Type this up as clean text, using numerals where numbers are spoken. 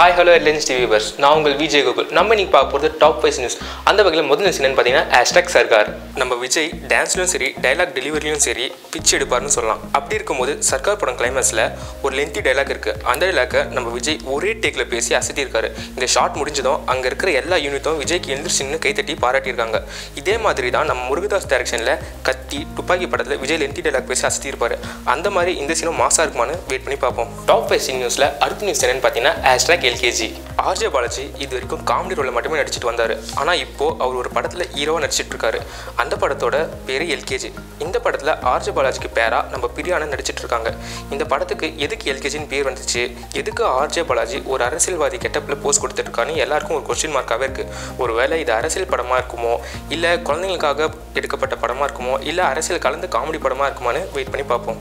Hi, hello, Lens TV viewers. Now ungal Vijay Gokul. Namma iniki paakaporadhu top 5 news. Andha vagila modhal scene pathina #Sargar. Namma Vijay dance lum seri, dialogue delivery lum seri, pitch eduparnu sollalam. Appadi irukumbodhu Sargar padam climax la or lengthy dialogue irukku. Andha dialogue namma Vijay ore take la pesi asati irukkaru. Indha shot mudinjadum anga irukkira ella unitum Vijay ku endrichinnu kai thatti paarati irukanga. Idhe maadhiri dhaan namma Murugadas direction la Kathi Tupaki padathila Vijay lengthy dialogue pesi asati irupparu. Andha mari indha scene maasa irukkumanu wait panni paapom. Top 5 news la adutha news enna pathina LKG RJ Balaji இது வரைக்கும் comedy ரோல மட்டுமே நடிச்சிட்டு வந்தாரு. ஆனா இப்போ அவர் ஒரு படத்துல ஹீரோவா நடிச்சிட்டு இருக்காரு. அந்த படத்தோட பேரு LKG. இந்த படத்துல RJ Balajiக்கு பேரா நம்ம பிரியாணன் நடிச்சிட்டு இருக்காங்க. இந்த படத்துக்கு எதுக்கு LKGன்னு பேர் வந்துச்சு? எதுக்கு RJ Balaji ஒரு அரசியல்வாதி கெட்டப்ல போஸ்ட் கொடுத்துட்டு இருக்கானு எல்லாருக்கும் ஒரு क्वेश्चन மார்க்காவே இருக்கு. ஒருவேளை இது அரசியல் படமா இருக்குமோ இல்ல குழந்தைகளுக்காக எடுக்கப்பட்ட படமா இருக்குமோ இல்ல அரசியல் கலந்து காமெடி படமா இருக்குமான்னு வெயிட் பண்ணி பாப்போம்.